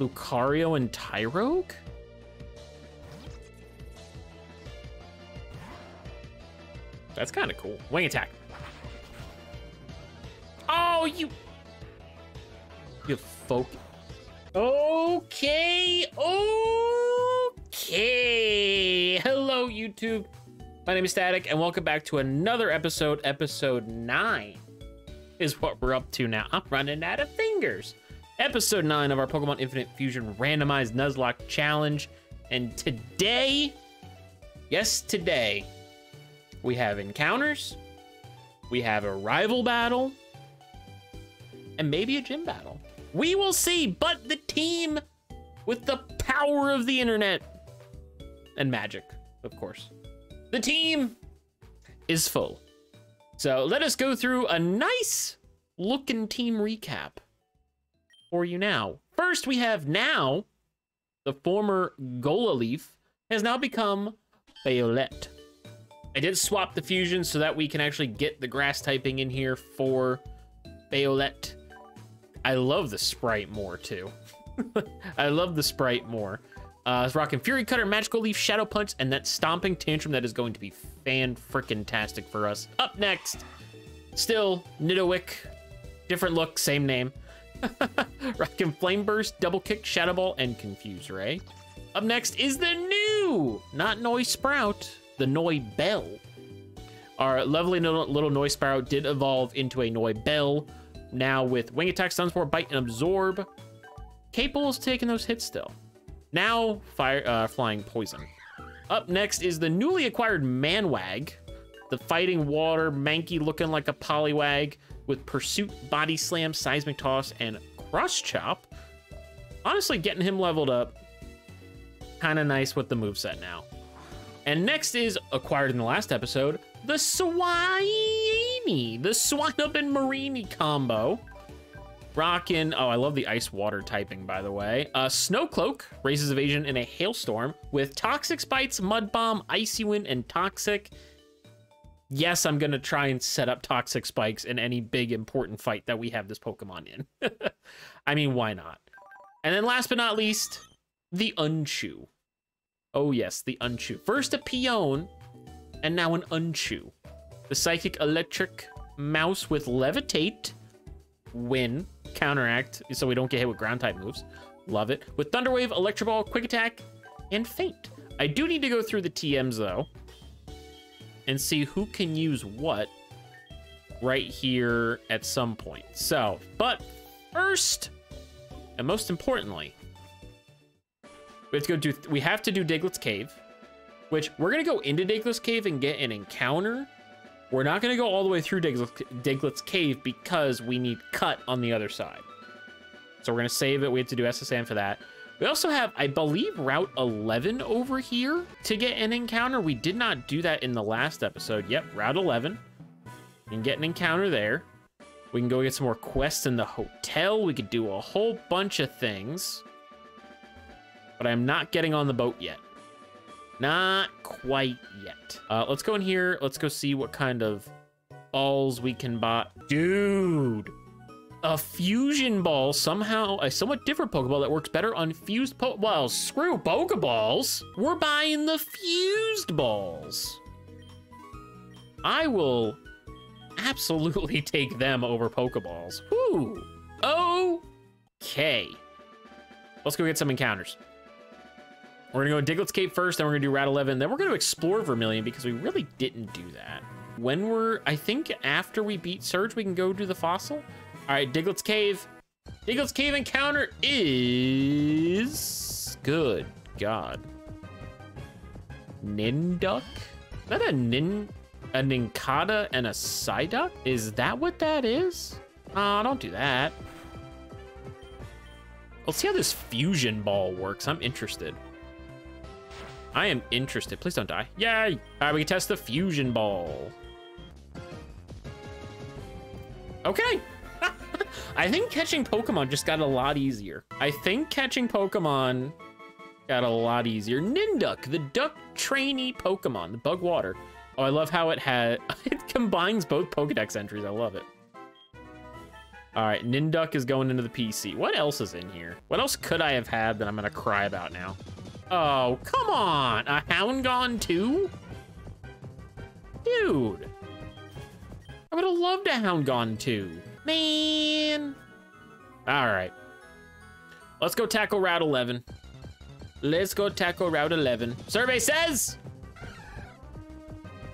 Lucario and Tyrogue? That's kind of cool. Wing attack. Oh, you focus. Okay. Hello, YouTube. My name is Static, and welcome back to another episode. Episode 9 is what we're up to now. I'm running out of fingers. Episode 9 of our Pokemon Infinite Fusion Randomized Nuzlocke Challenge. And today, yes, today, we have encounters, we have a rival battle, and maybe a gym battle. We will see, but the team with the power of the internet and magic, of course. The team is full. So let us go through a nice looking team recap for you now. First, we have now the former Gola Leaf has now become Violette. I did swap the fusion so that we can actually get the grass typing in here for Violette. I love the sprite more too. I love the sprite more. It's rocking Fury Cutter, Magical Leaf, Shadow Punch, and that Stomping Tantrum that is going to be fan-frickin-tastic for us. Up next, still Nidowick, different look, same name. Rockin' Flame Burst, Double Kick, Shadow Ball, and Confuse Ray. Up next is the new, not Noi Sprout, the Noi Bell. Our lovely little Noi Sprout did evolve into a Noi Bell, now with Wing Attack, Sunspore, Bite, and Absorb. Capable's taking those hits still. Now, Flying Poison. Up next is the newly acquired Manwag, the Fighting Water Mankey looking like a Poliwag, with Pursuit, Body Slam, Seismic Toss, and Cross Chop. Honestly, getting him leveled up, kind of nice with the moveset now. And next is, acquired in the last episode, the Swiney, the Swinub and Marini combo. Rockin', oh, I love the ice water typing, by the way. Snow Cloak raises evasion in a hailstorm with Toxic Bites, Mud Bomb, Icy Wind, and Toxic. Yes, I'm gonna try and set up Toxic Spikes in any big important fight that we have this Pokemon in. I mean, why not? And then last but not least, the Unchu. Oh yes, the Unchu. First a Peon, and now an Unchu. The Psychic Electric Mouse with Levitate, Win, Counteract, so we don't get hit with ground type moves. Love it. With Thunder Wave, Electro Ball, Quick Attack, and Faint. I do need to go through the TMs though and see who can use what right here at some point. So, but first and most importantly, we have to do Diglett's Cave, which we're gonna go into Diglett's Cave and get an encounter. We're not gonna go all the way through Diglett's Cave because we need Cut on the other side. So we're gonna save it. We have to do SS Anne for that. We also have, I believe, Route 11 over here to get an encounter. We did not do that in the last episode. Yep, Route 11. We can get an encounter there. We can go get some more quests in the hotel. We could do a whole bunch of things. But I'm not getting on the boat yet. Not quite yet. Let's go in here. Let's go see what kind of balls we can buy. Dude, a fusion ball, somehow a somewhat different Pokeball that works better on fused well, screw Pokeballs. We're buying the fused balls. I will absolutely take them over Pokeballs. Woo. Okay. Let's go get some encounters. We're gonna go to Diglett's Cave first, then we're gonna do Route 11, then we're gonna explore Vermilion because we really didn't do that. When we're, I think after we beat Surge, we can go do the fossil. All right, Diglett's Cave. Diglett's Cave encounter is, good God. Ninduk? Is that a Nincada and a Psyduck? Is that what that is? Don't do that. Let's see how this fusion ball works. I'm interested. I am interested. Please don't die. Yay! All right, we can test the fusion ball. Okay. I think catching Pokemon just got a lot easier. Ninduk, the duck trainee Pokemon, the bug water. Oh, I love how it combines both Pokedex entries. I love it. All right, Ninduk is going into the PC. What else is in here? What else could I have had that I'm gonna cry about now? Oh, come on, a Houndgong too? Dude, I would've loved a Houndgong too, man. All right, let's go tackle Route 11. Let's go tackle Route 11. Survey says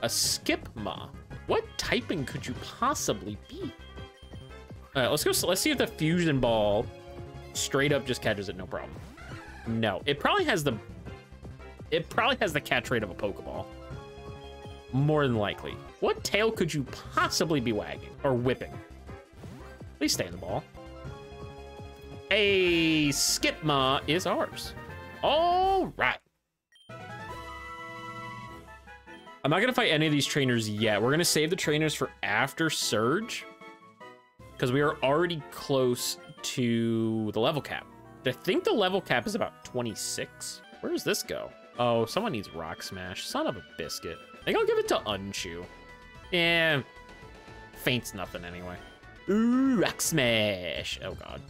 a Skipma. What typing could you possibly be? All right, let's go. Let's see if the fusion ball straight up just catches it, no problem. No, it probably has the catch rate of a Pokeball. More than likely. What tail could you possibly be wagging or whipping? Please stay in the ball. A Skipma is ours. All right. I'm not gonna fight any of these trainers yet. We're gonna save the trainers for after Surge, because we are already close to the level cap. I think the level cap is about 26. Where does this go? Oh, someone needs Rock Smash. Son of a biscuit. I think I'll give it to Unchu. Yeah, faints nothing anyway. Ooh, Rock Smash. Oh God.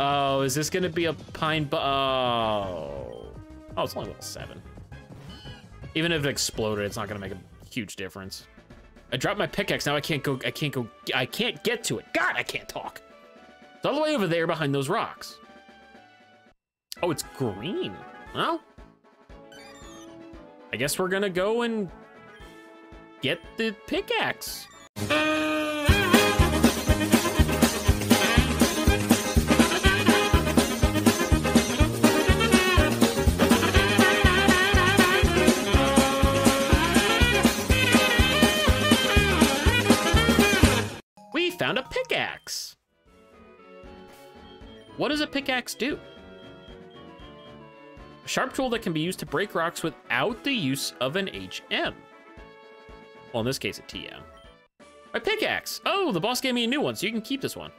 Oh, is this gonna be a Pine Bough? Oh. Oh, it's only level 7. Even if it exploded, it's not gonna make a huge difference. I dropped my pickaxe, now I can't get to it. God, I can't talk. It's all the way over there behind those rocks. Oh, it's green. Well, I guess we're gonna go and get the pickaxe. We found a pickaxe. What does a pickaxe do? A sharp tool that can be used to break rocks without the use of an HM. Well, in this case, a TM. My pickaxe. Oh, the boss gave me a new one, so you can keep this one.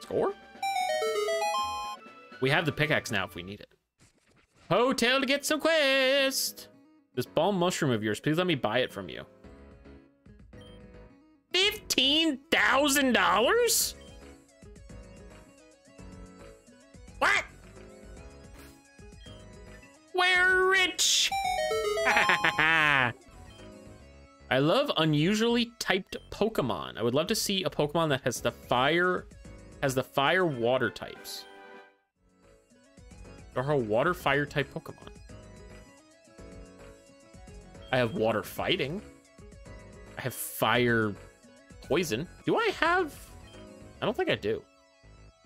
Score? We have the pickaxe now if we need it. Hotel to get some quest. This balm mushroom of yours, please let me buy it from you. $15,000? What? We're rich. I love unusually typed Pokemon. I would love to see a Pokemon that has the fire water types. There are water fire type Pokemon. I have water fighting. I have fire poison. Do I have? I don't think I do.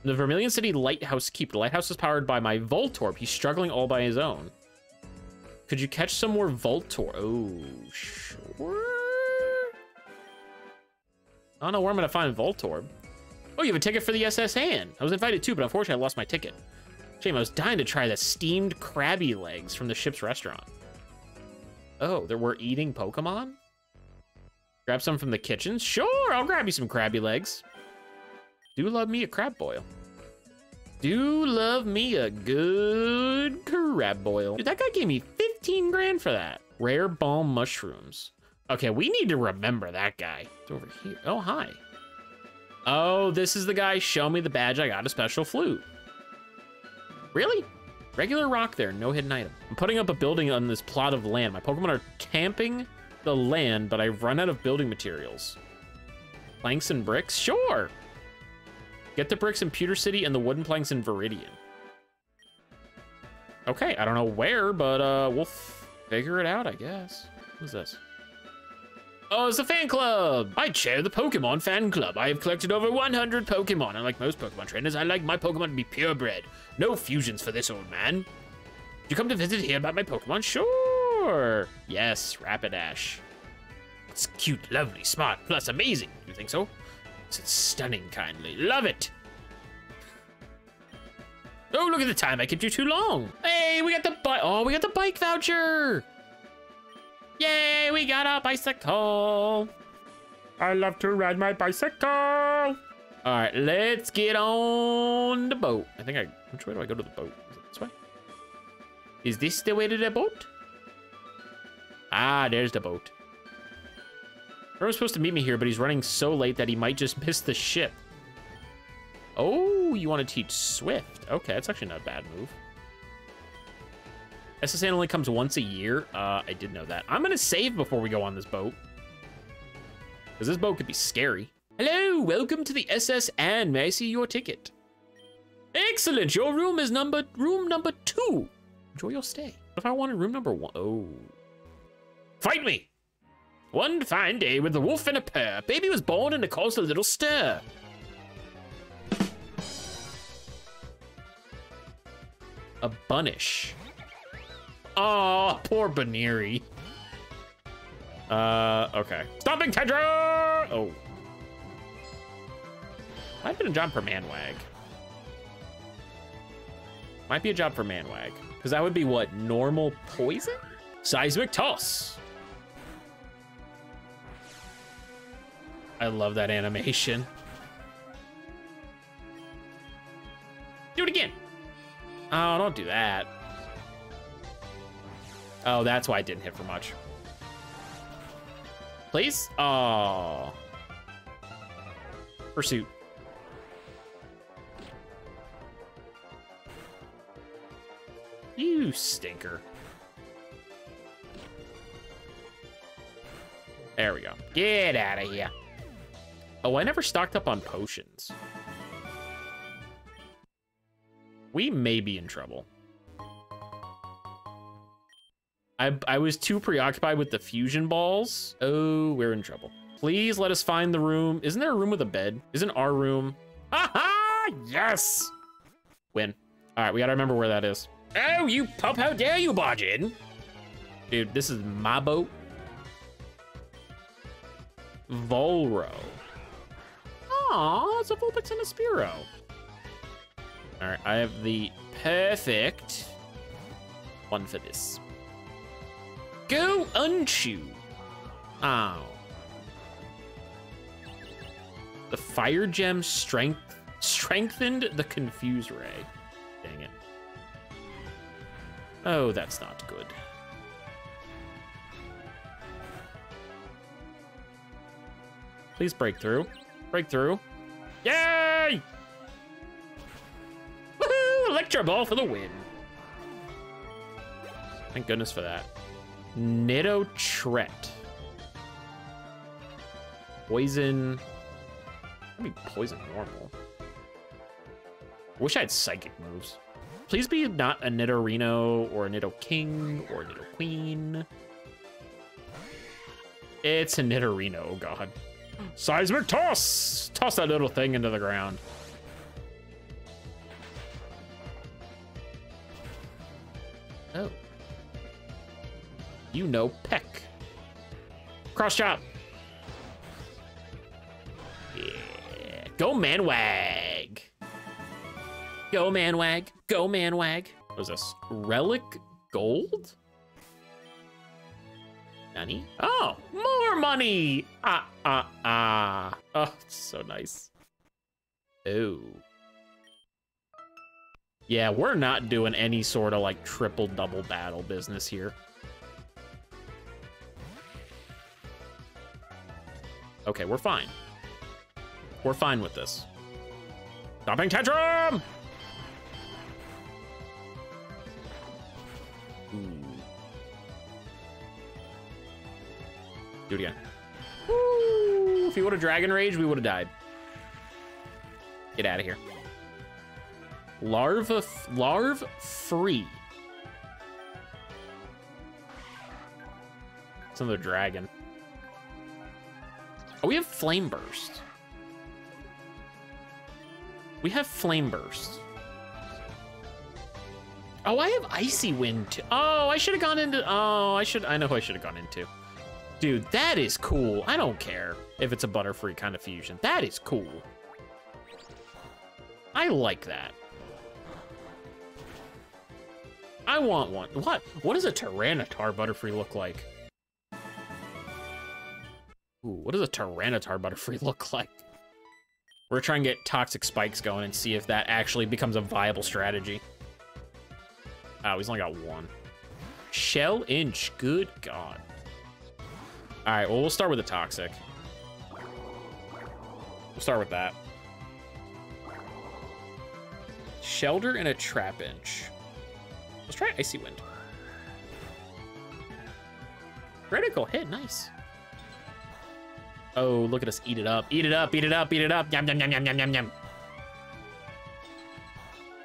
The Vermilion City Lighthouse Keep. The lighthouse is powered by my Voltorb. He's struggling all by his own. Could you catch some more Voltorb? Oh, sure. I don't know where I'm gonna find Voltorb. Oh, you have a ticket for the SS Anne. I was invited too, but unfortunately I lost my ticket. Shame, I was dying to try the steamed crabby legs from the ship's restaurant. Oh, there were eating Pokemon? Grab some from the kitchen? Sure, I'll grab you some crabby legs. Do love me a crab boil. Do love me a good crab boil. Dude, that guy gave me 15 grand for that. Rare balm mushrooms. Okay, we need to remember that guy. It's over here. Oh, hi. Oh, this is the guy. Show me the badge. I got a special flute. Really? Regular rock there. No hidden item. I'm putting up a building on this plot of land. My Pokemon are camping the land, but I've run out of building materials. Planks and bricks? Sure. Get the bricks in Pewter City and the wooden planks in Viridian. Okay, I don't know where, but we'll figure it out, I guess. What's this? Oh, it's a fan club. I chair the Pokemon fan club. I have collected over 100 Pokemon. Unlike most Pokemon trainers, I like my Pokemon to be purebred. No fusions for this old man. Did you come to visit here about my Pokemon? Sure. Yes, Rapidash. It's cute, lovely, smart, plus amazing. You think so? It's stunning, kindly. Love it. Oh, look at the time. I kept you too long. Hey, we got the bike. Oh, we got the bike voucher. Yay, we got a bicycle. I love to ride my bicycle. All right, let's get on the boat. I think which way do I go to the boat? Is it this way? Is this the way to the boat? Ah, there's the boat. Herm's supposed to meet me here, but he's running so late that he might just miss the ship. Oh, you want to teach Swift. Okay, that's actually not a bad move. SS Anne only comes once a year. I did know that. I'm going to save before we go on this boat, because this boat could be scary. Hello, welcome to the SS Anne. May I see your ticket? Excellent. Your room is room number 2. Enjoy your stay. What if I wanted room number 1? Oh. Fight me. One fine day with the wolf and a purr, baby was born and it caused a little stir. A Bunnish. Aw, poor Buneary. Okay. Stomping Tedra! Oh. Might be a job for Manwag. Might be a job for Manwag. Because that would be what? Normal poison? Seismic Toss. I love that animation. Do it again. Oh, don't do that. Oh, that's why I didn't hit for much. Please? Oh. Pursuit. You stinker. There we go. Get out of here. Oh, I never stocked up on potions. We may be in trouble. I was too preoccupied with the fusion balls. Oh, we're in trouble. Please let us find the room. Isn't there a room with a bed? Isn't our room? Aha! Yes! Win. All right, we gotta remember where that is. Oh, you pup, how dare you barge in? Dude, this is my boat. Volro. Aw, it's a Fulbix and a Spearow. All right, I have the perfect one for this. Go Unchu. Oh. The Fire Gem strengthened the Confuse Ray. Dang it. Oh, that's not good. Please break through. Break through. Yay! Woohoo! Electro Ball for the win. Thank goodness for that. Nidotret. Poison. I mean, poison normal. I wish I had psychic moves. Please be not a Nidorino or a Nidoking or a Nidoqueen. It's a Nidorino, oh god. Seismic Toss! Toss that little thing into the ground. Oh. You know, Peck. Cross chop. Yeah. Go Manwag. Go Manwag. Go Manwag. What is this? Relic gold? Money? Oh, more money. Oh, it's so nice. Oh. Yeah, we're not doing any sort of like triple double battle business here. Okay, we're fine. We're fine with this. Stomping Tantrum! Ooh. Do it again. Ooh, if he would have Dragon Rage, we would have died. Get out of here. Larve Free. It's another dragon. Oh, we have Flame Burst. We have Flame Burst. Oh, I have Icy Wind too. Oh, I should have gone into, oh, I know who I should have gone into. Dude, that is cool. I don't care if it's a Butterfree kind of fusion. That is cool. I like that. I want one. What does a Tyranitar Butterfree look like? Ooh, what does a Tyranitar Butterfree look like? We're trying to get Toxic Spikes going and see if that actually becomes a viable strategy. Oh, he's only got one. Shell Inch, good god. All right, well, we'll start with the Toxic. We'll start with that. Shelder and a Trap Inch. Let's try Icy Wind. Critical hit, nice. Oh, look at us eat it up. Eat it up, eat it up, eat it up. Yum, yum, yum, yum, yum, yum, yum.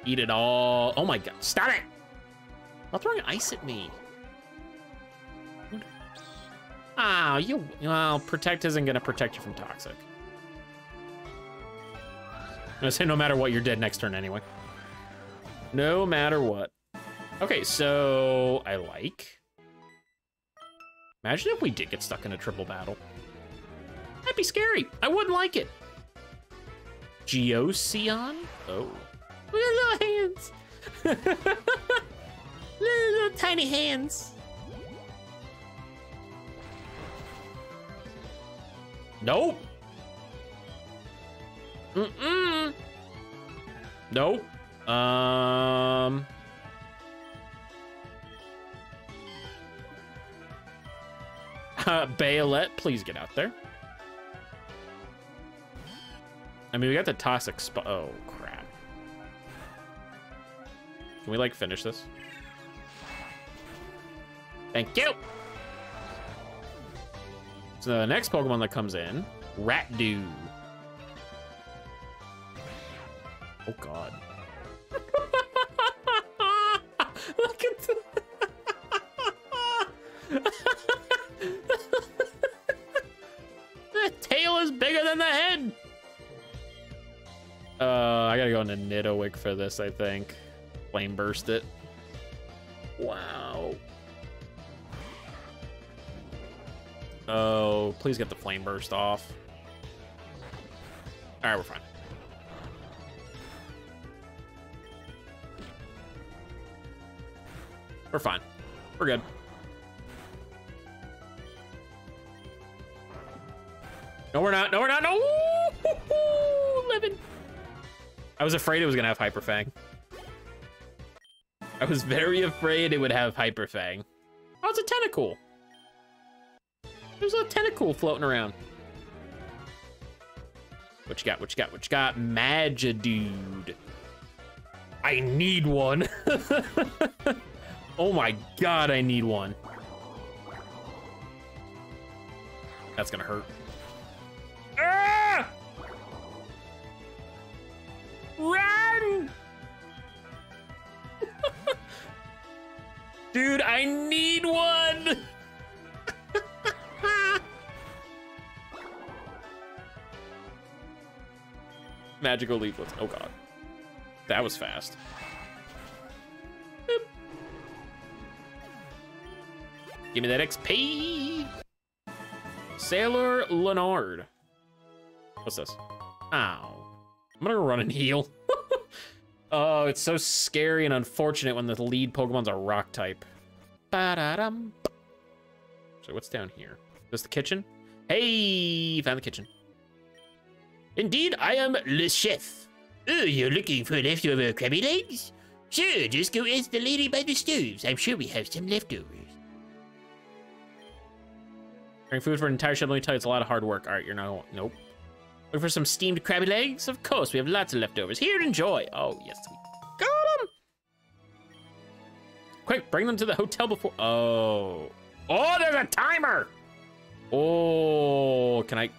Eat it all. Oh my god, stop it! Stop throwing ice at me. Oh, you, well, Protect isn't gonna protect you from Toxic. I'm gonna say no matter what, you're dead next turn anyway. No matter what. Okay, so I like. Imagine if we did get stuck in a triple battle. That'd be scary. I wouldn't like it. Geoceon? Oh. Little hands. Little tiny hands. Nope. Mm-mm. Nope. Violette, please get out there. I mean, we got the toxic spot. Oh, crap. Can we, like, finish this? Thank you. So the next Pokemon that comes in, Ratdew. Oh, God. Look at the... The tail is bigger than the head. I gotta go into Nidowick for this, I think. Flame burst it. Wow. Oh, please get the flame burst off. All right, we're fine. We're fine. We're good. No, we're not. No, we're not. No. Ooh, 11. I was afraid it was gonna have Hyper Fang. I was very afraid it would have Hyper Fang. Oh, it's a tentacle. There's a tentacle floating around. What you got? What you got? What you got? Magidude. I need one. Oh my god, I need one. That's gonna hurt. Ah! Run! Dude, I need one! Magical leaflets. Oh god. That was fast. Boop. Give me that XP! Sailor Leonard. What's this? Ow. I'm gonna run and heal. Oh, it's so scary and unfortunate when the lead Pokemon's a rock type. Ba-da-dum. So what's down here? Is this the kitchen? Hey, found the kitchen. Indeed, I am le chef. Oh, you're looking for leftover crabby legs? Sure, just go ask the lady by the stoves. I'm sure we have some leftovers. Bring food for an entire ship. Let me tell you, it's a lot of hard work. All right, you're not. Nope. Look for some steamed crabby legs? Of course, we have lots of leftovers. Here, enjoy. Oh, yes, we got them. Quick, bring them to the hotel before. Oh. Oh, there's a timer. Oh, can I?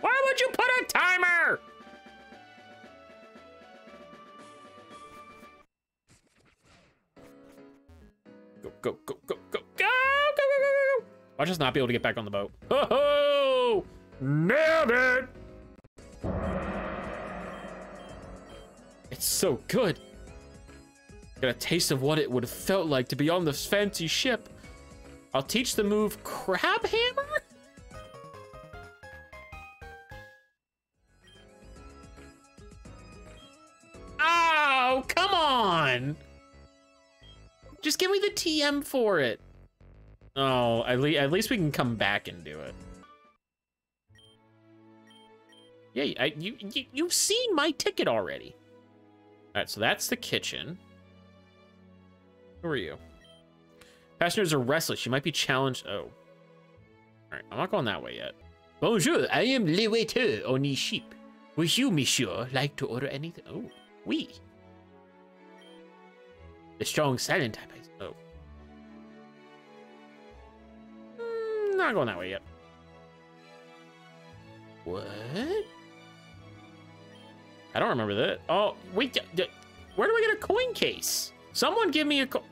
Why would you put a timer? Go, go, go, go, go, go. I'll just not be able to get back on the boat. Ho ho! Nailed it! It's so good. Got a taste of what it would have felt like to be on this fancy ship. I'll teach the move Crab Hammer? Oh, come on! Just give me the TM for it. Oh, at least we can come back and do it. Yeah, you've seen my ticket already. All right, so that's the kitchen. Who are you? Passengers are restless. You might be challenged. Oh. Alright, I'm not going that way yet. Bonjour, I am le waiter on the ship. Would you, monsieur, like to order anything? Oh, oui. The strong silent type. Oh. Not going that way yet. What? I don't remember that. Oh, wait. Where do I get a coin case? Someone give me a coin.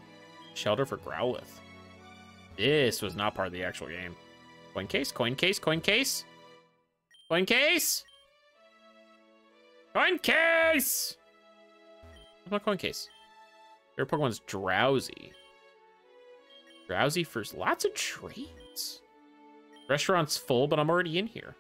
Shelder for Growlithe. This was not part of the actual game. Coin case, coin case, coin case. Coin case. Coin case. What's my coin case? Your Pokemon's drowsy. Drowsy for lots of trades. Restaurant's full, but I'm already in here.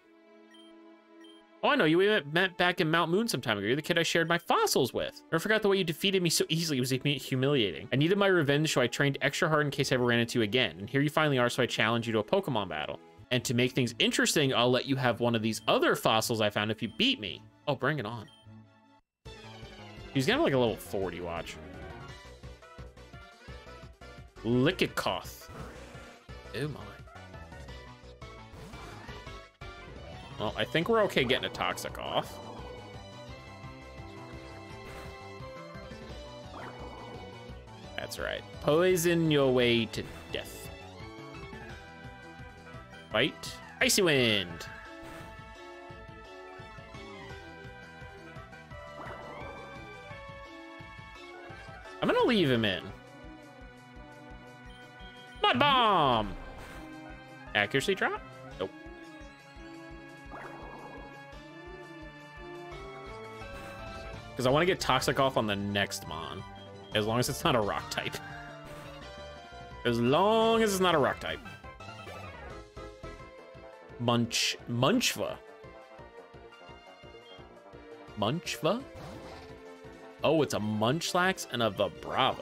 Oh, I know you. We met back in Mount Moon some time ago. You're the kid I shared my fossils with. I forgot the way you defeated me so easily. It was humiliating. I needed my revenge, so I trained extra hard in case I ever ran into you again. And here you finally are, so I challenge you to a Pokemon battle. And to make things interesting, I'll let you have one of these other fossils I found if you beat me. Oh, bring it on. He's gonna have like a level 40 watch. Lickicoth. Oh my. Well, I think we're okay getting a Toxic off. That's right. Poison your way to death. Fight. Icy Wind. I'm gonna leave him in. Mud Bomb. Accuracy drop? Because I want to get Toxic off on the next Mon. As long as it's not a rock type. As long as it's not a rock type. Munchva. Munchva? Oh, it's a Munchlax and a Vibrava.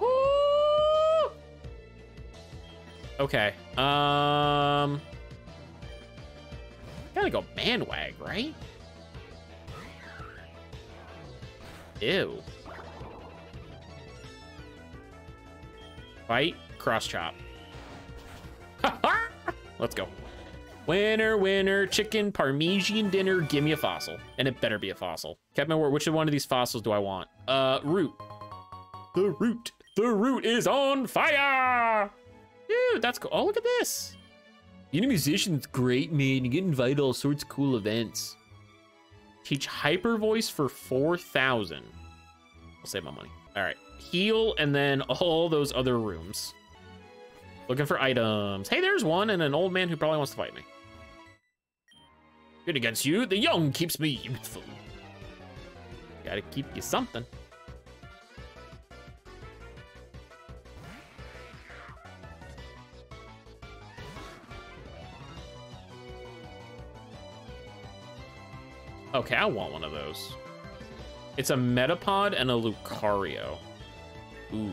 Woo! Okay. Gotta go Manwag, right? Ew. Fight, cross chop. Let's go. Winner, winner, chicken Parmesan dinner. Give me a fossil, and it better be a fossil. Kept my word. Which one of these fossils do I want? Root. The root. The root is on fire. Dude, that's cool. Oh, look at this. Being a musician's great, man. You get invited to all sorts of cool events. Teach hyper voice for 4,000. I'll save my money. All right, heal and then all those other rooms. Looking for items. Hey, there's one and an old man who probably wants to fight me. Good against you. The young keeps me youthful. Gotta keep you something. Okay, I want one of those. It's a Metapod and a Lucario. Ooh.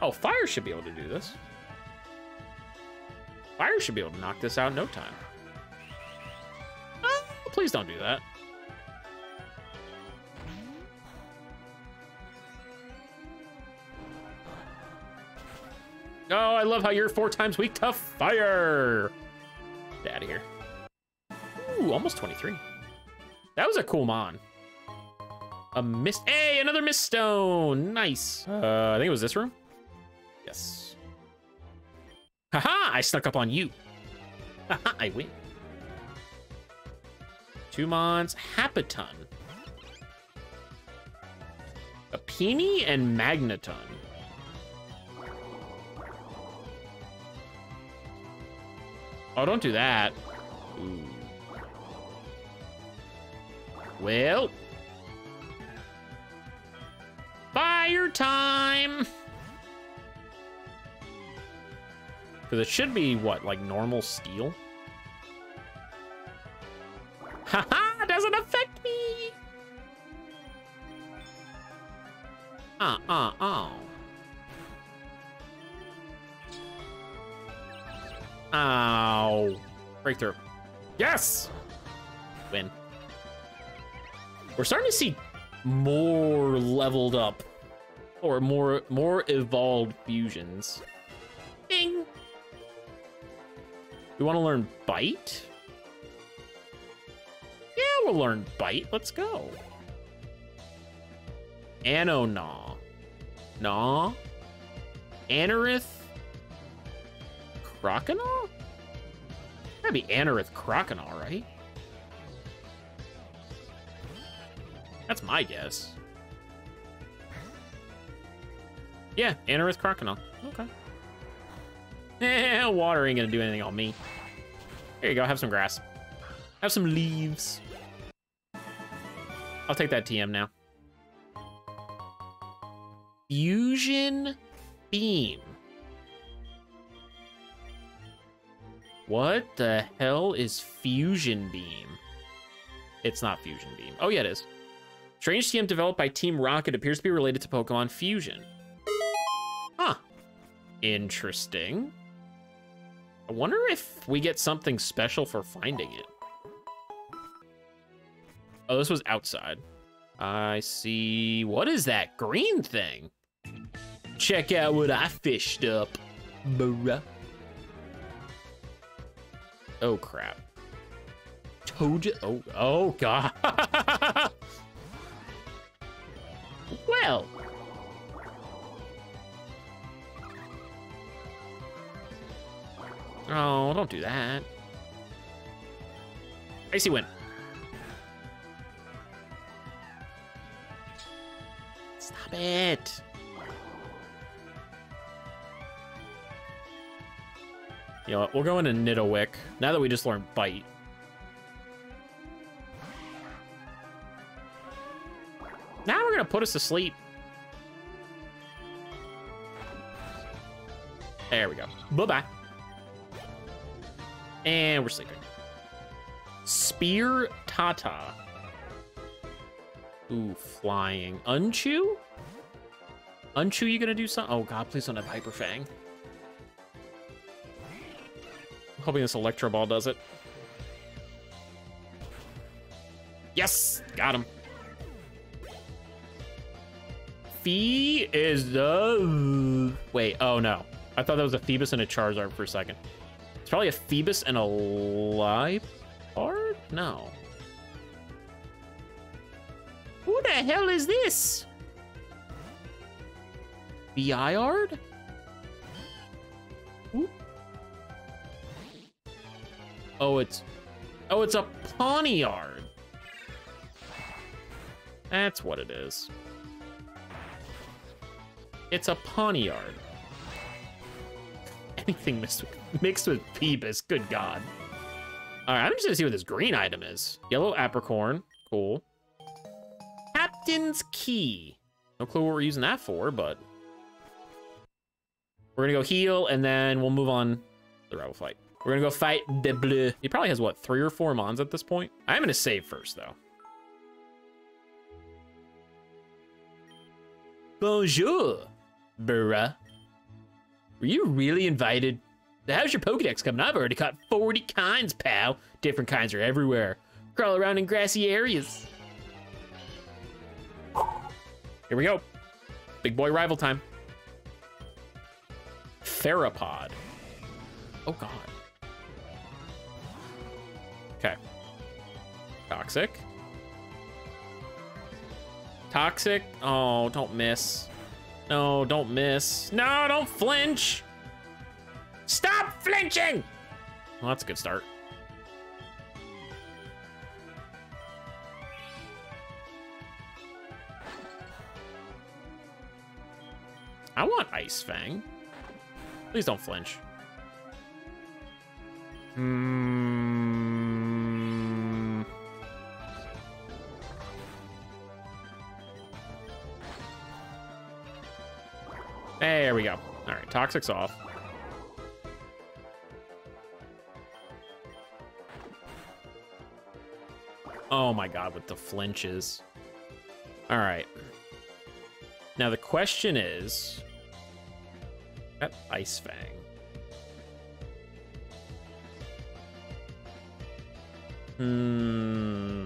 Oh, Fire should be able to do this. Fire should be able to knock this out in no time. Oh, please don't do that. Oh, I love how you're 4 times weak to fire. Get out of here. Ooh, almost 23. That was a cool Mon. A mist. Hey, another mist stone. Nice. I think it was this room. Yes. Haha, I snuck up on you. Haha, I win. 2 Mons. Hapiton. A Peony and Magneton. Oh, don't do that. Ooh. Well, fire time. Because it should be, what, like normal steel? Haha, doesn't affect me. Ow. Breakthrough. Yes. Win. We're starting to see more leveled up or more evolved fusions. Ding. We want to learn Bite? Yeah, we'll learn Bite. Let's go. Anonaw. Naw. Anorith. Croconaw? That'd be Anorith Croconaw, right? That's my guess. Yeah, Anorith Croconaw. Okay. Eh, water ain't gonna do anything on me. There you go, have some grass. Have some leaves. I'll take that TM now. Fusion Beam. What the hell is Fusion Beam? It's not Fusion Beam. Oh yeah, it is. Strange TM developed by Team Rocket appears to be related to Pokemon Fusion. Huh. Interesting. I wonder if we get something special for finding it. Oh, this was outside. I see. What is that green thing? Check out what I fished up, bruh. Oh, crap. Told you. Oh, oh, God. Well. Oh, don't do that. Icy Wind. Stop it. You know what? We'll go into Nidowick now that we just learned Bite. Now we're gonna put us to sleep. There we go. Bye bye. And we're sleeping. Spear Tata. Ooh, flying. Unchu? Unchu, you gonna do something? Oh God, please don't have Hyper Fang. I'm hoping this Electro Ball does it. Yes, got him. Fee is the... Wait, oh no. I thought that was a Phoebus and a Charizard for a second. It's probably a Phoebus and a Liepard? No. Who the hell is this? Biard? Oh, it's a Pawniard. That's what it is. It's a Pawniard. Anything mixed with Phoebus, good God. All right, I'm just gonna see what this green item is. Yellow Apricorn, cool. Captain's Key. No clue what we're using that for, but we're gonna go heal and then we'll move on to the rival fight. We're gonna go fight the blue. He probably has what, 3 or 4 mons at this point? I'm gonna save first though. Bonjour, bruh. Were you really invited? How's your Pokedex coming? I've already caught 40 kinds, pal. Different kinds are everywhere. Crawl around in grassy areas. Here we go. Big boy rival time. Therapod. Oh God. Okay. Toxic. Toxic. Oh, don't miss. No, don't miss. No, don't flinch. Stop flinching. Well, that's a good start. I want Ice Fang. Please don't flinch. There we go. All right, Toxic's off. Oh my God, with the flinches. All right. Now the question is, got Ice Fang. Hmm.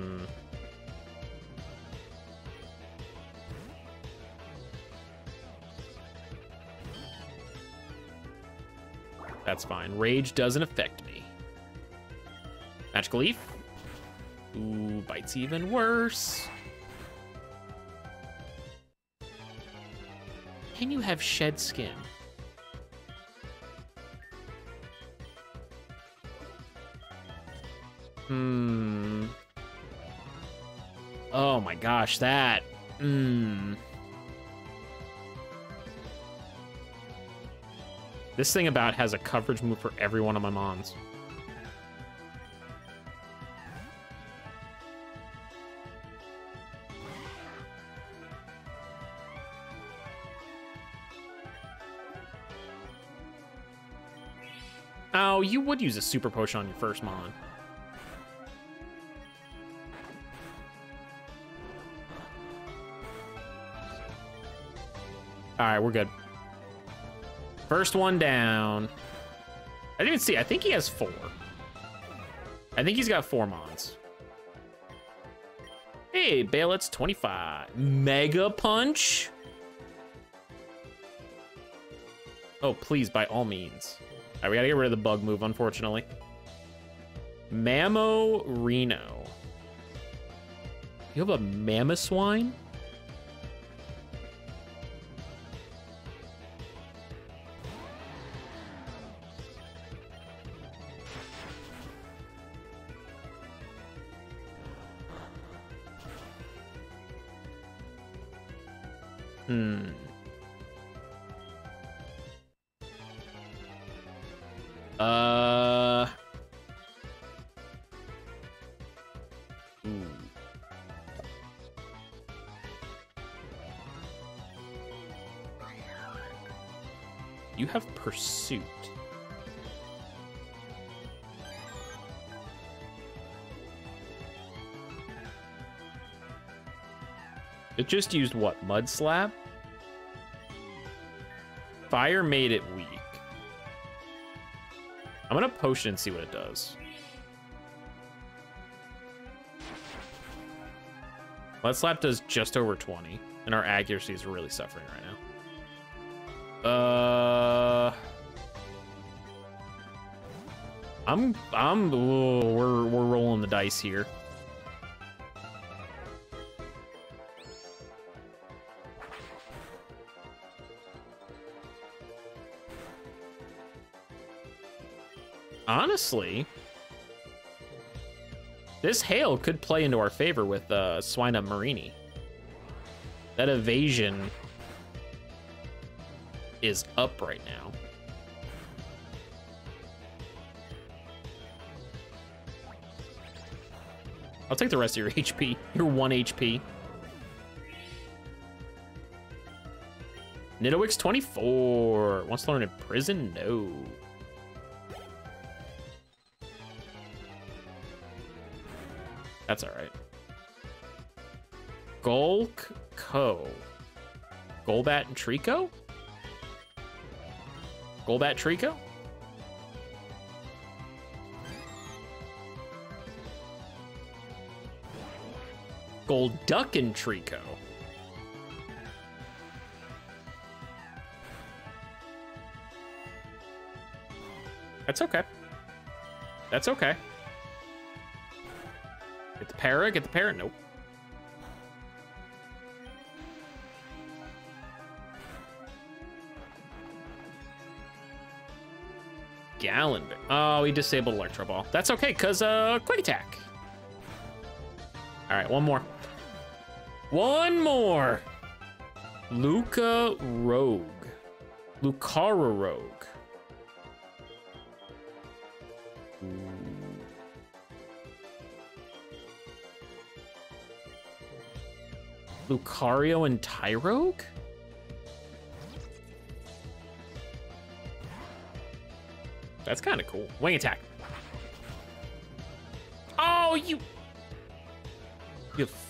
That's fine. Rage doesn't affect me. Magical Leaf. Ooh, bite's even worse. Can you have Shed Skin? Hmm. Oh my gosh, that. This thing about has a coverage move for every one of my mons. Oh, you would use a super potion on your first mon. All right, we're good. First one down. I didn't even see. I think he has four. I think he's got four mons. Hey, Violette's 25. Mega Punch? Oh, please, by all means. All right, we gotta get rid of the bug move, unfortunately. Mamorino. You have a Mamoswine? You have Pursuit. It just used what? Mud Slap? Fire made it weak. I'm gonna potion and see what it does. Mud Slap does just over 20, and our accuracy is really suffering right now. We're rolling the dice here. Honestly, this hail could play into our favor with Swiney Marini. That evasion is up right now. I'll take the rest of your HP. Your 1 HP. Nidowick's 24. Wants to learn in prison? No. That's all right. Golco. Golbat and Trico? Golbat, Trico? Golduck and Trico. That's okay. That's okay. Get the para, get the para. Nope. Gallon. Oh, he disabled Electro Ball. That's okay, because Quick Attack. All right, one more. One more. Lucario. Lucario and Tyrogue? That's kind of cool. Wing attack. Oh, you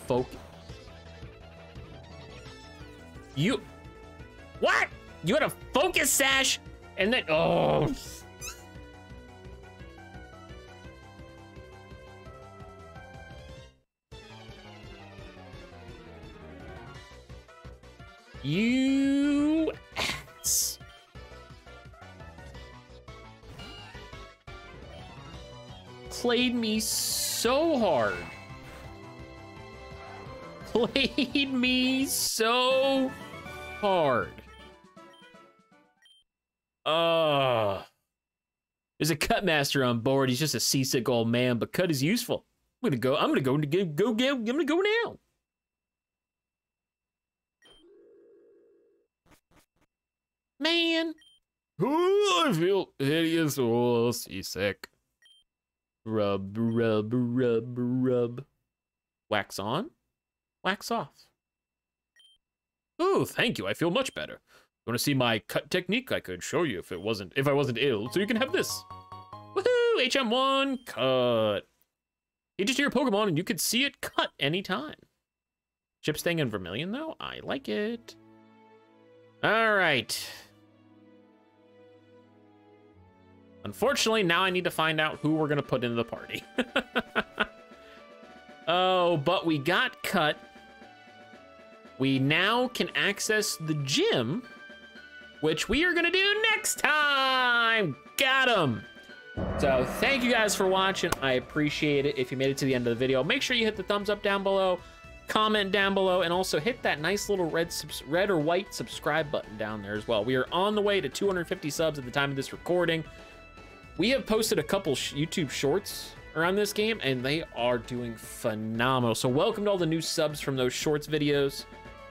focus. You, what? You had a focus sash and then, oh. You ass. played me so hard. Played me so hard. There's a Cutmaster on board. He's just a seasick old man, but cut is useful. I'm gonna go now. Man. Ooh, I feel hideous. Oh, seasick. Rub, rub, rub, rub. Wax on, wax off. Oh, thank you. I feel much better. You want to see my cut technique? I could show you if I wasn't ill. So you can have this. Woohoo! HM1 cut. You just hear Pokemon and you could see it cut anytime. Chip's staying in Vermilion though. I like it. All right. Unfortunately, now I need to find out who we're gonna put into the party. Oh, but we got cut. We now can access the gym, which we are gonna do next time. Got him. So thank you guys for watching. I appreciate it. If you made it to the end of the video, make sure you hit the thumbs up down below, comment down below, and also hit that nice little red or white subscribe button down there as well. We are on the way to 250 subs at the time of this recording. We have posted a couple YouTube shorts around this game and they are doing phenomenal. So welcome to all the new subs from those shorts videos.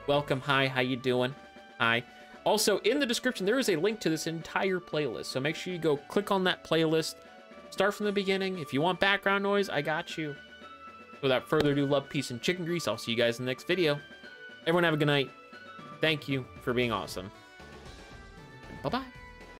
Welcome. Hi, how you doing? Hi. Also in the description, there is a link to this entire playlist. So make sure you go click on that playlist, start from the beginning. If you want background noise, I got you. Without further ado, love, peace, and chicken grease. I'll see you guys in the next video. Everyone have a good night. Thank you for being awesome. Bye-bye.